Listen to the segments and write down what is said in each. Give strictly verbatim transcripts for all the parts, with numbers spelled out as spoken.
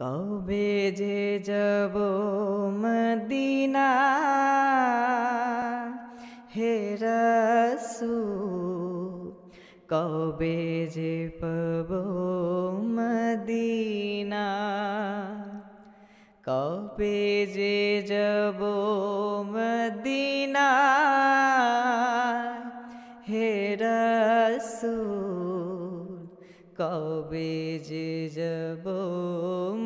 कबे जे जबो मदीना हे रसूल, कबे जे पबो मदीना, कबे जे जबो मदीना हे रसूल, कबे जे जबो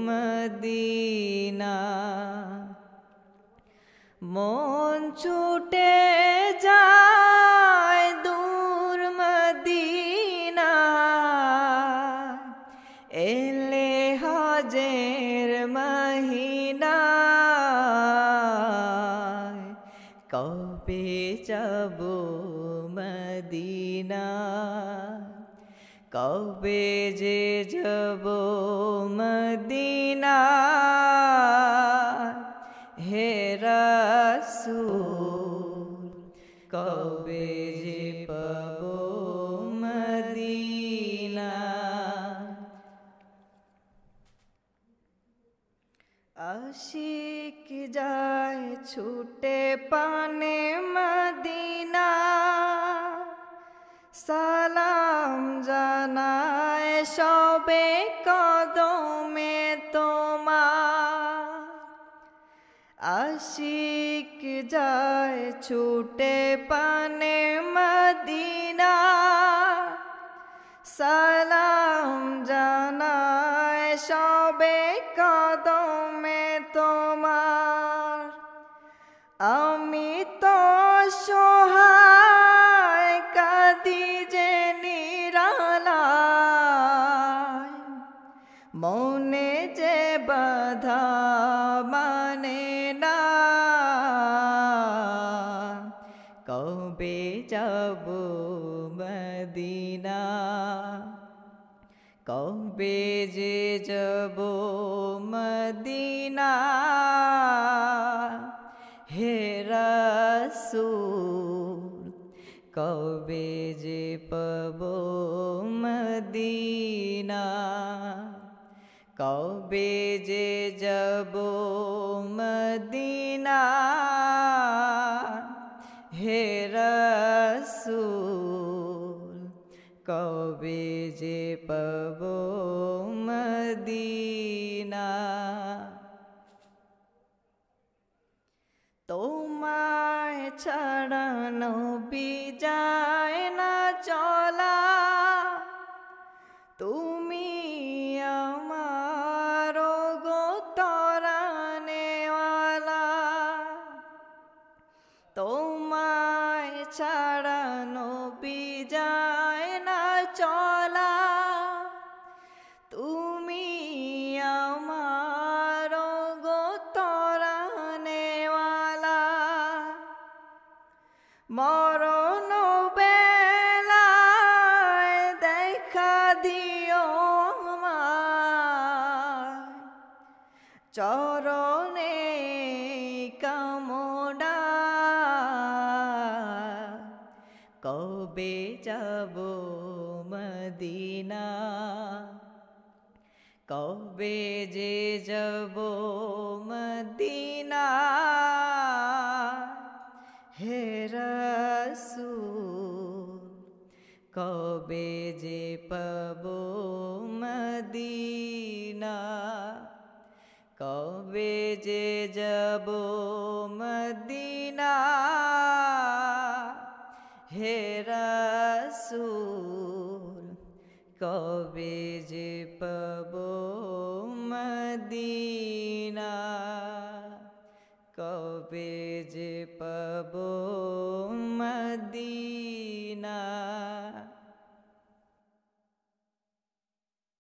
मदीना। मन छूटे जाए दूर मदीना, एले हजेर महीना, कबे जाबो मदीना, कबे जे जाबो मदीना हे रसूल, कबे जे पबो मदीना। आशिक जाए छूटे पाने मदीना, सलाम जानाए शोबे कदमों में तुम्हार। आशिक जाए छूटे पाने मदीना, सलाम जानाए शोबे कदमों में तुम्हार। अमित तो सोहाय कदी जे निराला, मौने जे बाधा माने ना, कबे जाबो मदीना, कबे जे जाबो मदीना हे रसूल, कबे जे पबो मदीना, कबे जे जाबो मदीना हे रसूल, कबे जे पबो मदीना। तोमाय छाड़ा नबी जाए ना चला, तुमी आमारो गो तोराने वाला। तोमाय छाड़ा नबी जाए ना चला, तुमी मरण बेलाय देखा दियो हमार, चरणे कामना, कबे जाबो मदीना, कबे जे जाबो मदीना हे रसूल, कबे जे पबो मदीना, कबे जे जाबो मदीना हे रसूल, कबे जे पबो मदीना, कबे जे पबो मदीना।